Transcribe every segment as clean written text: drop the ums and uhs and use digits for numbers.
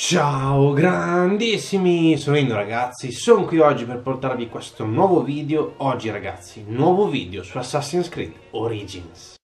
Ciao grandissimi, sono Indo ragazzi, sono qui oggi per portarvi questo nuovo video. Oggi ragazzi, nuovo video su Assassin's Creed Origins.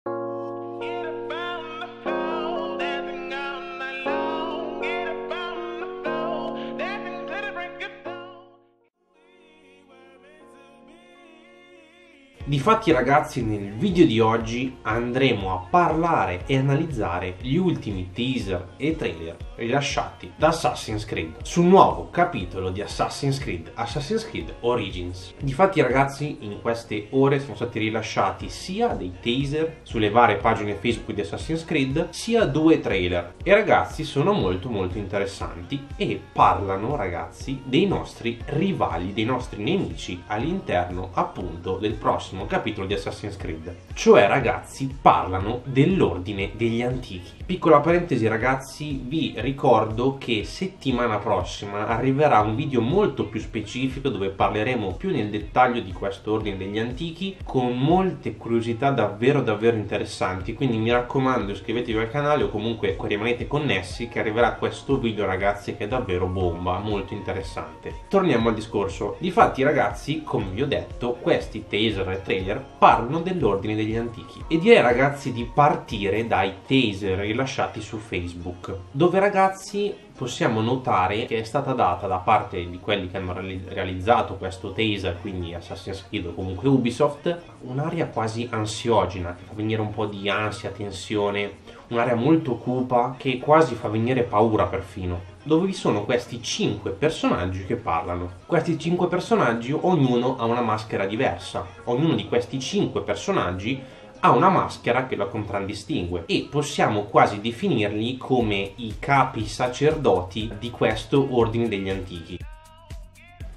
Difatti ragazzi, nel video di oggi andremo a parlare e analizzare gli ultimi teaser e trailer rilasciati da Assassin's Creed sul nuovo capitolo di Assassin's Creed Origins. Difatti ragazzi, in queste ore sono stati rilasciati sia dei teaser sulle varie pagine Facebook di Assassin's Creed, sia due trailer, e ragazzi sono molto interessanti e parlano ragazzi dei nostri rivali, dei nostri nemici all'interno appunto del prossimo capitolo di Assassin's Creed. Cioè ragazzi, parlano dell'Ordine degli Antichi. Piccola parentesi ragazzi, vi ricordo che settimana prossima arriverà un video molto più specifico dove parleremo più nel dettaglio di questo Ordine degli Antichi con molte curiosità davvero interessanti, quindi mi raccomando iscrivetevi al canale o comunque rimanete connessi che arriverà questo video ragazzi che è davvero bomba, molto interessante. Torniamo al discorso. Difatti ragazzi, come vi ho detto, questi teaser trailer parlano dell'Ordine degli Antichi e direi ragazzi di partire dai teaser rilasciati su Facebook, dove ragazzi possiamo notare che è stata data da parte di quelli che hanno realizzato questo teaser, quindi Assassin's Creed o comunque Ubisoft, un'area quasi ansiogena che fa venire un po' di ansia, tensione, un'area molto cupa che quasi fa venire paura perfino, dove vi sono questi 5 personaggi che parlano. Questi 5 personaggi, ognuno ha una maschera diversa, ognuno di questi 5 personaggi ha una maschera che la contraddistingue e possiamo quasi definirli come i capi sacerdoti di questo Ordine degli Antichi.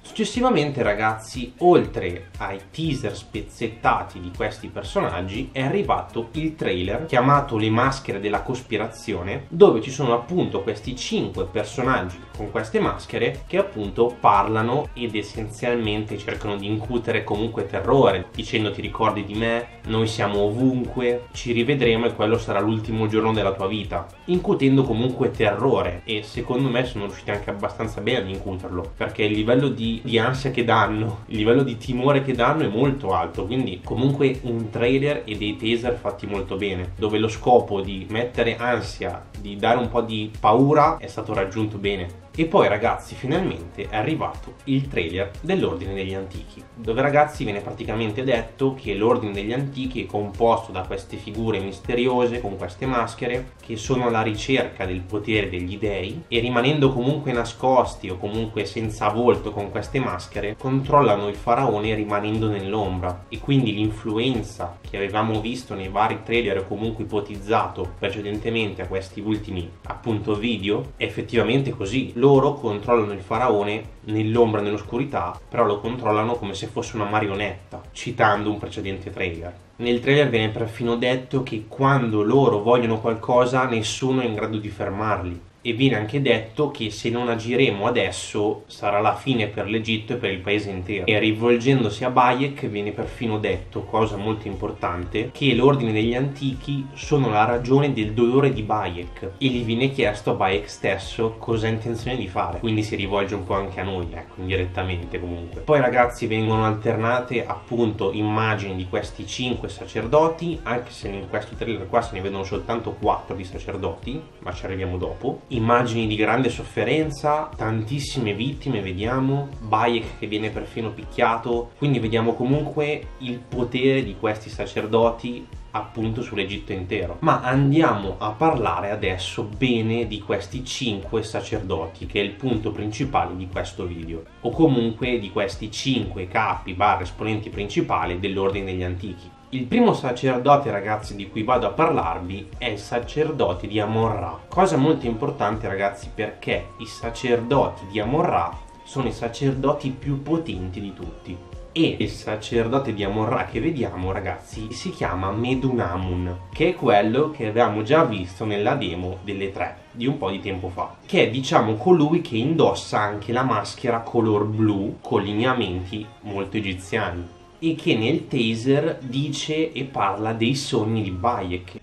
Successivamente ragazzi, oltre ai teaser spezzettati di questi personaggi, è arrivato il trailer chiamato Le maschere della cospirazione, dove ci sono appunto questi 5 personaggi con queste maschere che appunto parlano ed essenzialmente cercano di incutere comunque terrore, dicendo ti ricordi di me, noi siamo ovunque, ci rivedremo e quello sarà l'ultimo giorno della tua vita, incutendo comunque terrore, e secondo me sono riusciti anche abbastanza bene ad incuterlo, perché il livello di ansia che danno, il livello di timore che danno è molto alto, quindi comunque un trailer e dei teaser fatti molto bene, dove lo scopo di mettere ansia, di dare un po' di paura è stato raggiunto bene. E poi ragazzi, finalmente è arrivato il trailer dell'Ordine degli Antichi, dove ragazzi viene praticamente detto che l'Ordine degli Antichi è composto da queste figure misteriose con queste maschere che sono alla ricerca del potere degli dei e, rimanendo comunque nascosti o comunque senza volto con queste maschere, controllano il faraone rimanendo nell'ombra, e quindi l'influenza che avevamo visto nei vari trailer o comunque ipotizzato precedentemente a questi ultimi appunto video è effettivamente così. Loro controllano il faraone nell'ombra, nell'oscurità, però lo controllano come se fosse una marionetta, citando un precedente trailer. Nel trailer viene perfino detto che quando loro vogliono qualcosa nessuno è in grado di fermarli, e viene anche detto che se non agiremo adesso sarà la fine per l'Egitto e per il paese intero. E rivolgendosi a Bayek viene perfino detto, cosa molto importante, che l'Ordine degli Antichi sono la ragione del dolore di Bayek, e gli viene chiesto a Bayek stesso cosa ha intenzione di fare, quindi si rivolge un po' anche a noi, ecco, indirettamente comunque. Poi ragazzi vengono alternate appunto immagini di questi 5 sacerdoti, anche se in questo trailer qua se ne vedono soltanto 4 di sacerdoti, ma ci arriviamo dopo. Immagini di grande sofferenza, tantissime vittime vediamo, Bayek che viene perfino picchiato, quindi vediamo comunque il potere di questi sacerdoti appunto sull'Egitto intero. Ma andiamo a parlare adesso bene di questi 5 sacerdoti, che è il punto principale di questo video, o comunque di questi 5 capi / esponenti principali dell'Ordine degli Antichi. Il primo sacerdote ragazzi di cui vado a parlarvi è il sacerdote di Amon-Ra. Cosa molto importante ragazzi, perché i sacerdoti di Amon-Ra sono i sacerdoti più potenti di tutti, e il sacerdote di Amon-Ra che vediamo ragazzi si chiama Medunamun, che è quello che avevamo già visto nella demo delle 3 di un po' di tempo fa, che è diciamo colui che indossa anche la maschera color blu con lineamenti molto egiziani, e che nel teaser dice e parla dei sogni di Bayek.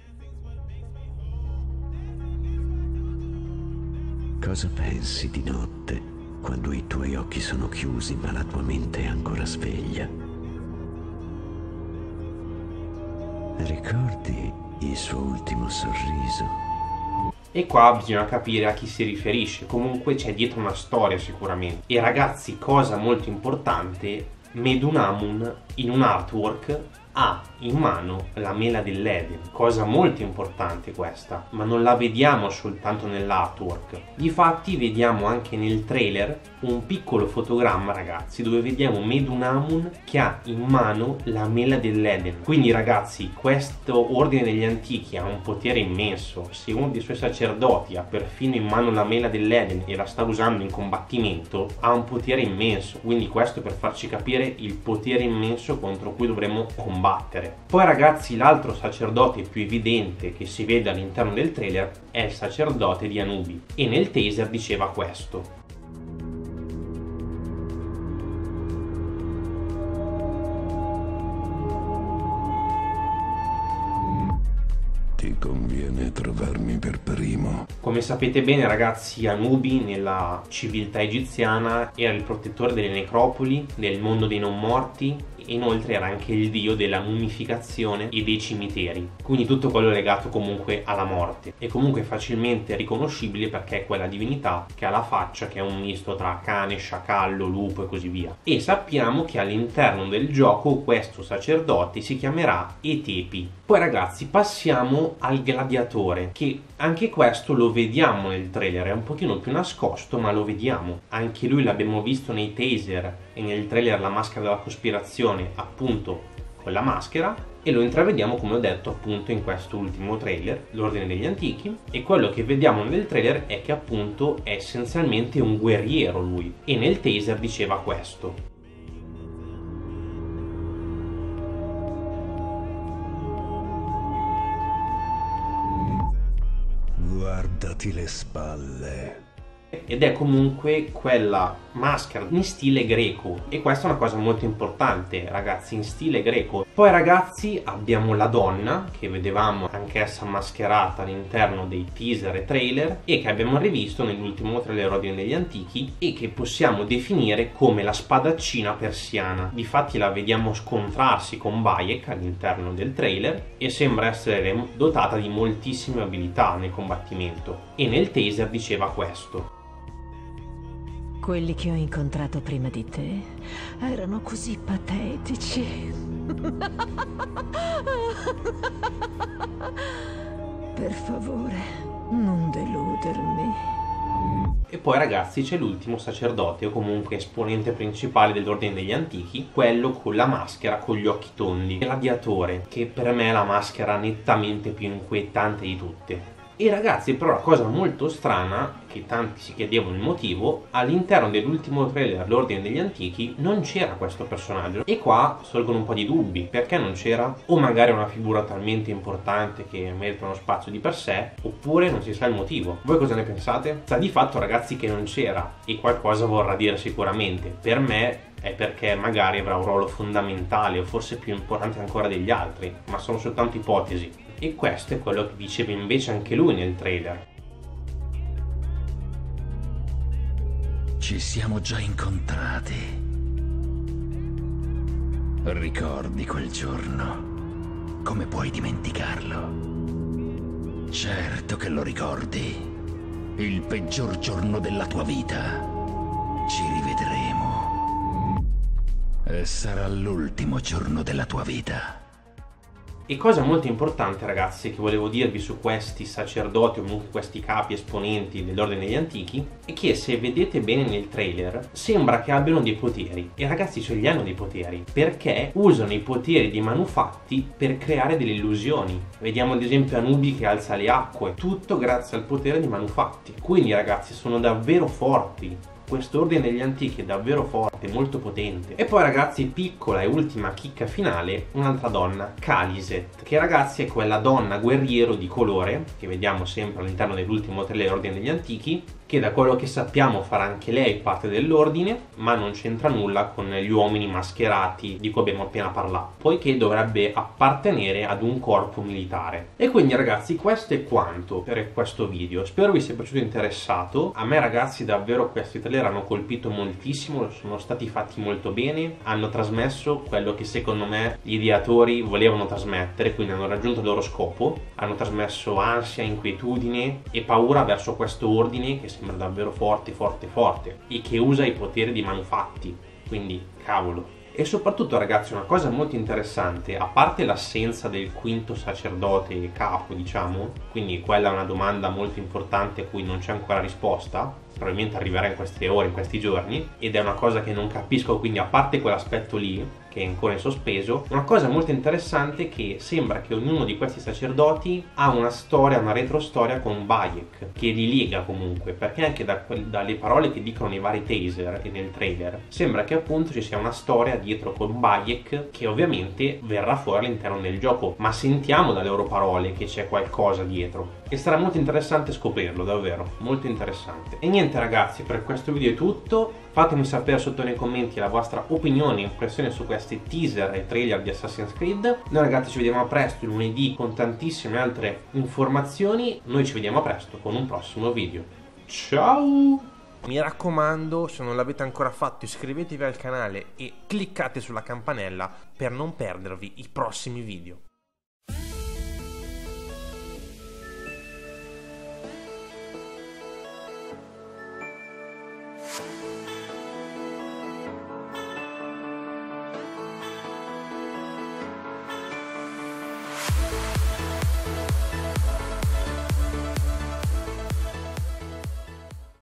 Cosa pensi di notte, quando i tuoi occhi sono chiusi ma la tua mente è ancora sveglia? Ricordi il suo ultimo sorriso? E qua bisogna capire a chi si riferisce, comunque c'è dietro una storia sicuramente. E ragazzi, cosa molto importante, Medunamun in un artwork ha in mano la mela dell'Eden, cosa molto importante questa, ma non la vediamo soltanto nell'artwork. Difatti vediamo anche nel trailer un piccolo fotogramma, ragazzi, dove vediamo Medunamun che ha in mano la mela dell'Eden. Quindi ragazzi, questo Ordine degli Antichi ha un potere immenso. Se uno dei suoi sacerdoti ha perfino in mano la mela dell'Eden e la sta usando in combattimento, ha un potere immenso. Quindi questo per farci capire il potere immenso contro cui dovremmo combattere. Poi ragazzi, l'altro sacerdote più evidente che si vede all'interno del trailer è il sacerdote di Anubi, e nel teaser diceva questo. Conviene trovarmi per primo. Come sapete bene ragazzi, Anubi nella civiltà egiziana era il protettore delle necropoli, del mondo dei non morti, e inoltre era anche il dio della mummificazione e dei cimiteri, quindi tutto quello legato comunque alla morte. E comunque facilmente riconoscibile perché è quella divinità che ha la faccia che è un misto tra cane, sciacallo, lupo e così via. E sappiamo che all'interno del gioco questo sacerdote si chiamerà Etepi. Poi ragazzi, passiamo al gladiatore, che anche questo lo vediamo nel trailer, è un pochino più nascosto ma lo vediamo. Anche lui l'abbiamo visto nei teaser e nel trailer La maschera della cospirazione, appunto con la maschera, e lo intravediamo come ho detto appunto in questo ultimo trailer, l'Ordine degli Antichi. E quello che vediamo nel trailer è che appunto è essenzialmente un guerriero lui, e nel teaser diceva questo. Guardati le spalle. Ed è comunque quella maschera in stile greco, e questa è una cosa molto importante ragazzi, in stile greco. Poi ragazzi abbiamo la donna che vedevamo anch'essa mascherata all'interno dei teaser e trailer, e che abbiamo rivisto nell'ultimo trailer Ordine degli Antichi, e che possiamo definire come la spadaccina persiana. Difatti la vediamo scontrarsi con Bayek all'interno del trailer e sembra essere dotata di moltissime abilità nel combattimento, e nel teaser diceva questo. Quelli che ho incontrato prima di te erano così patetici. Per favore, non deludermi. E poi ragazzi c'è l'ultimo sacerdote, o comunque esponente principale dell'Ordine degli Antichi, quello con la maschera con gli occhi tondi, gladiatore, che per me è la maschera nettamente più inquietante di tutte. E ragazzi, però la cosa molto strana, che tanti si chiedevano il motivo, all'interno dell'ultimo trailer L'Ordine degli Antichi non c'era questo personaggio, e qua sorgono un po' di dubbi, perché non c'era? O magari è una figura talmente importante che merita uno spazio di per sé, oppure non si sa il motivo. Voi cosa ne pensate? Sta di fatto ragazzi che non c'era, e qualcosa vorrà dire sicuramente. Per me è perché magari avrà un ruolo fondamentale, o forse più importante ancora degli altri, ma sono soltanto ipotesi. E questo è quello che diceva invece anche lui nel trailer. Ci siamo già incontrati. Ricordi quel giorno? Come puoi dimenticarlo? Certo che lo ricordi. Il peggior giorno della tua vita. Ci rivedremo. E sarà l'ultimo giorno della tua vita. E cosa molto importante ragazzi che volevo dirvi su questi sacerdoti, o comunque questi capi esponenti dell'Ordine degli Antichi, è che se vedete bene nel trailer sembra che abbiano dei poteri, e ragazzi ce li hanno dei poteri, perché usano i poteri dei manufatti per creare delle illusioni. Vediamo ad esempio Anubi che alza le acque, tutto grazie al potere dei manufatti. Quindi ragazzi sono davvero forti. Questo Ordine degli Antichi è davvero forte, molto potente. E poi ragazzi, piccola e ultima chicca finale, un'altra donna, Caliset, che ragazzi è quella donna guerriero di colore che vediamo sempre all'interno dell'ultimo trailer Ordine degli Antichi, che da quello che sappiamo farà anche lei parte dell'ordine, ma non c'entra nulla con gli uomini mascherati di cui abbiamo appena parlato, poiché dovrebbe appartenere ad un corpo militare. E quindi ragazzi, questo è quanto per questo video, spero vi sia piaciuto, interessato. A me ragazzi davvero questi trailer hanno colpito moltissimo, sono stati fatti molto bene, hanno trasmesso quello che secondo me gli ideatori volevano trasmettere, quindi hanno raggiunto il loro scopo, hanno trasmesso ansia, inquietudine e paura verso questo ordine che sembra davvero forte, forte, forte e che usa i poteri di manufatti, quindi cavolo. E soprattutto ragazzi, una cosa molto interessante, a parte l'assenza del quinto sacerdote capo, diciamo, quindi quella è una domanda molto importante a cui non c'è ancora risposta, probabilmente arriverà in queste ore, in questi giorni, ed è una cosa che non capisco, quindi a parte quell'aspetto lì che è ancora in sospeso, una cosa molto interessante è che sembra che ognuno di questi sacerdoti ha una storia, una retrostoria con Bayek, che li lega comunque, perché anche dalle parole che dicono nei vari teaser e nel trailer, sembra che appunto ci sia una storia dietro con Bayek che ovviamente verrà fuori all'interno del gioco, ma sentiamo dalle loro parole che c'è qualcosa dietro e sarà molto interessante scoprirlo, davvero, molto interessante. E niente ragazzi, per questo video è tutto, fatemi sapere sotto nei commenti la vostra opinione e impressione su questi teaser e trailer di Assassin's Creed. Noi ragazzi ci vediamo presto lunedì con tantissime altre informazioni, noi ci vediamo presto con un prossimo video, ciao! Mi raccomando, se non l'avete ancora fatto iscrivetevi al canale e cliccate sulla campanella per non perdervi i prossimi video.